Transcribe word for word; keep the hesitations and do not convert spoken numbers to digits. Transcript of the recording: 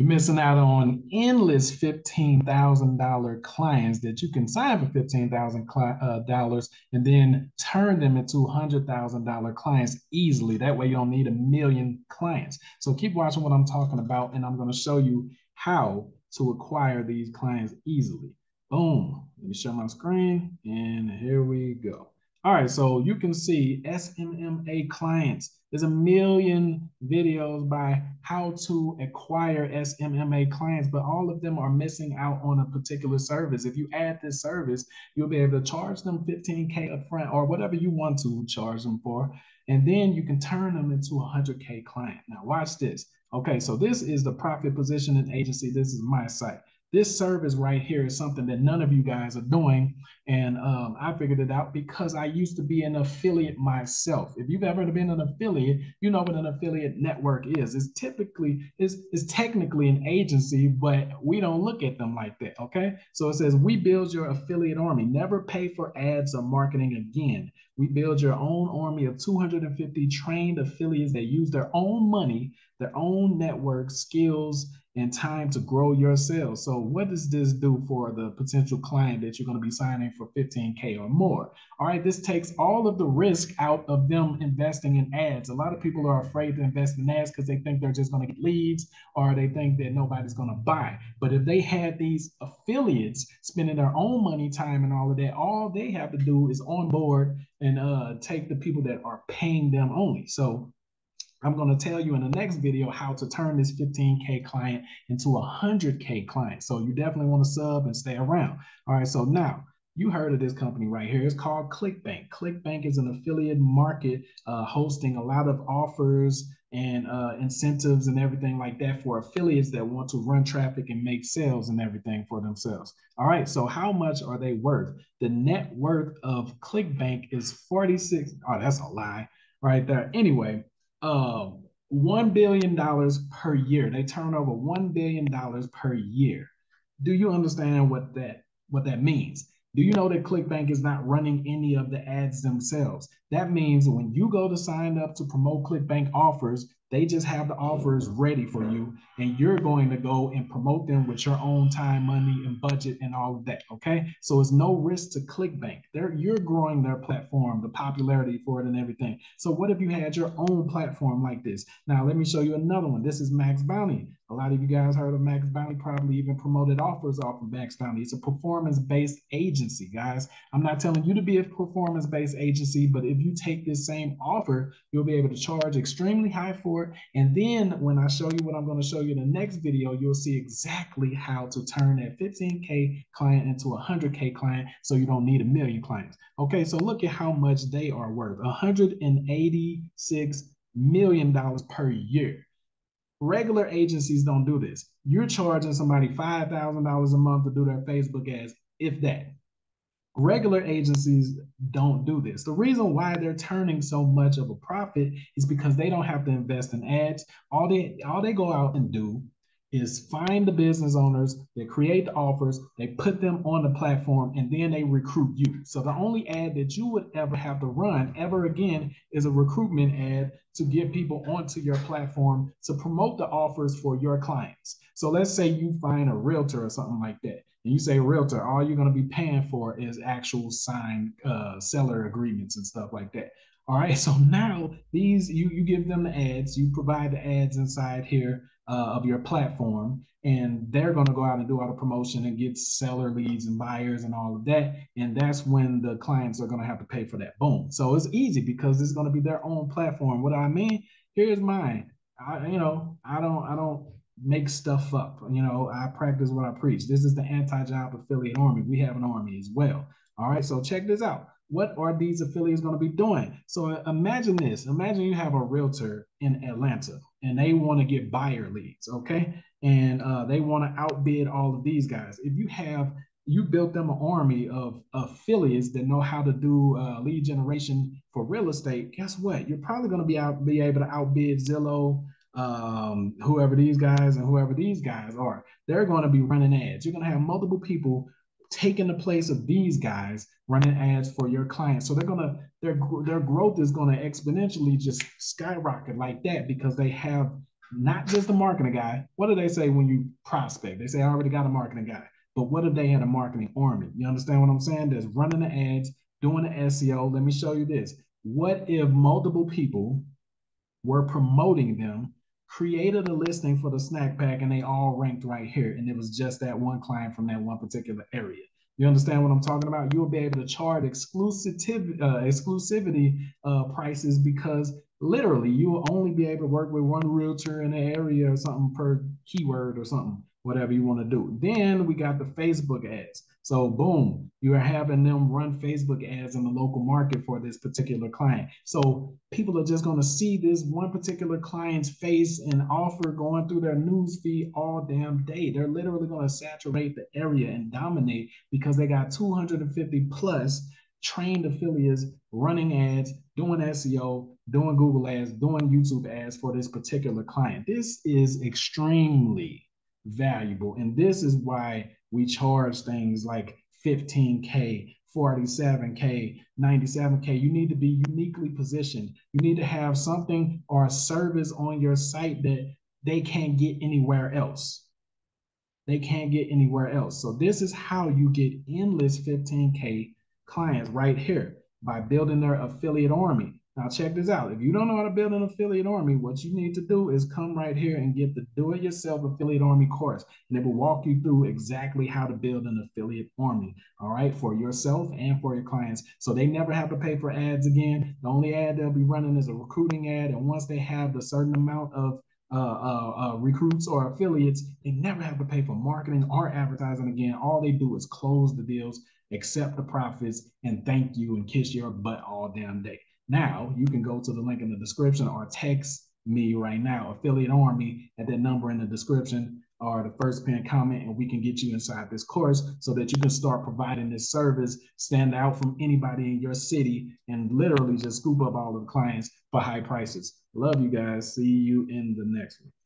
You're missing out on endless fifteen thousand dollar clients that you can sign for fifteen thousand dollars and then turn them into one hundred thousand dollar clients easily. That way you don't need a million clients. So keep watching what I'm talking about, and I'm going to show you how to acquire these clients easily. Boom. Let me share my screen, and here we go. All right, so you can see S M M A clients. There's a million videos by how to acquire S M M A clients, but all of them are missing out on a particular service. If you add this service, you'll be able to charge them fifteen K upfront or whatever you want to charge them for, and then you can turn them into a one hundred K client. Now watch this. Okay, so this is the Profit Positioning Agency. This is my site. This service right here is something that none of you guys are doing. And um, I figured it out because I used to be an affiliate myself. If you've ever been an affiliate, you know what an affiliate network is. It's typically, it's, it's technically an agency, but we don't look at them like that, okay? So it says, we build your affiliate army. Never pay for ads or marketing again. We build your own army of two hundred fifty trained affiliates that use their own money, their own network, skills, and time to grow your sales. So what does this do for the potential client that you're going to be signing for fifteen K or more? All right, this takes all of the risk out of them investing in ads. A lot of people are afraid to invest in ads because they think they're just going to get leads, or they think that nobody's going to buy. But if they had these affiliates spending their own money, time, and all of that, all they have to do is onboard and uh, take the people that are paying them only. So I'm going to tell you in the next video how to turn this fifteen K client into a one hundred K client. So you definitely want to sub and stay around. All right, so now you heard of this company right here. It's called ClickBank. ClickBank is an affiliate market uh, hosting a lot of offers and uh, incentives and everything like that for affiliates that want to run traffic and make sales and everything for themselves. All right, so how much are they worth? The net worth of ClickBank is forty-six. Oh, that's a lie right there. Anyway. Um, one billion dollars per year. They turn over one billion dollars per year. Do you understand what that, what that means? Do you know that ClickBank is not running any of the ads themselves? That means when you go to sign up to promote ClickBank offers, they just have the offers ready for you, and you're going to go and promote them with your own time, money, and budget and all of that, okay? So it's no risk to ClickBank. They're, you're growing their platform, the popularity for it and everything. So what if you had your own platform like this? Now, let me show you another one. This is Max Bounty. A lot of you guys heard of Max Bounty, probably even promoted offers off of Max Bounty. It's a performance-based agency, guys. I'm not telling you to be a performance-based agency, but if you take this same offer, you'll be able to charge extremely high for it. And then when I show you what I'm going to show you in the next video, you'll see exactly how to turn that fifteen K client into a one hundred K client so you don't need a million clients. Okay, so look at how much they are worth. one hundred eighty-six million dollars per year. Regular agencies don't do this. You're charging somebody five thousand dollars a month to do their Facebook ads, if that. Regular agencies don't do this. The reason why they're turning so much of a profit is because they don't have to invest in ads. All they, all they go out and do is find the business owners, they create the offers, they put them on the platform, and then they recruit you. So the only ad that you would ever have to run ever again is a recruitment ad to get people onto your platform to promote the offers for your clients. So let's say you find a realtor or something like that. And you say realtor, all you're going to be paying for is actual signed uh, seller agreements and stuff like that. All right. So now these, you, you give them the ads, you provide the ads inside here uh, of your platform, and they're going to go out and do all the promotion and get seller leads and buyers and all of that. And that's when the clients are going to have to pay for that. Boom. So it's easy because it's going to be their own platform. What I mean, here's mine. I, you know, I don't, I don't. make stuff up. You know, I practice what I preach. This is the anti-job affiliate army. We have an army as well. All right, so check this out. What are these affiliates going to be doing? So imagine this. Imagine you have a realtor in Atlanta and they want to get buyer leads, okay? And uh, they want to outbid all of these guys. If you have, you built them an army of affiliates that know how to do uh, lead generation for real estate, guess what? You're probably going to be out, be able to outbid Zillow, um whoever these guys and whoever these guys are. They're going to be running ads. You're going to have multiple people taking the place of these guys running ads for your clients. So they're going to their their growth is going to exponentially just skyrocket like that because they have not just a marketing guy. What do they say when you prospect? They say, I already got a marketing guy. But what if they had a marketing army? You understand what I'm saying? There's running the ads, doing the S E O. Let me show you this. What if multiple people were promoting them, created a listing for the snack pack, and they all ranked right here, and it was just that one client from that one particular area? You understand what I'm talking about? You'll be able to charge exclusivity, uh, exclusivity uh, prices, because literally you will only be able to work with one realtor in an area or something per keyword or something, whatever you want to do. Then we got the Facebook ads. So boom, you are having them run Facebook ads in the local market for this particular client. So people are just going to see this one particular client's face and offer going through their news feed all damn day. They're literally going to saturate the area and dominate, because they got two hundred fifty plus trained affiliates running ads, doing S E O, doing Google ads, doing YouTube ads for this particular client. This is extremely valuable. And this is why we charge things like fifteen K, forty-seven K, ninety-seven K. You need to be uniquely positioned. You need to have something or a service on your site that they can't get anywhere else. They can't get anywhere else. So this is how you get endless fifteen K clients right here, by building their affiliate army. Now check this out. If you don't know how to build an affiliate army, what you need to do is come right here and get the Do-It-Yourself Affiliate Army course, and it will walk you through exactly how to build an affiliate army, all right, for yourself and for your clients. So they never have to pay for ads again. The only ad they'll be running is a recruiting ad, and once they have a certain amount of Uh, uh, uh, recruits or affiliates, they never have to pay for marketing or advertising again. All they do is close the deals, accept the profits, and thank you and kiss your butt all damn day. Now, you can go to the link in the description or text me right now, Affiliate Army, at that number in the description or the first pinned comment, and we can get you inside this course so that you can start providing this service, stand out from anybody in your city, and literally just scoop up all of the clients for high prices. Love you guys. See you in the next one.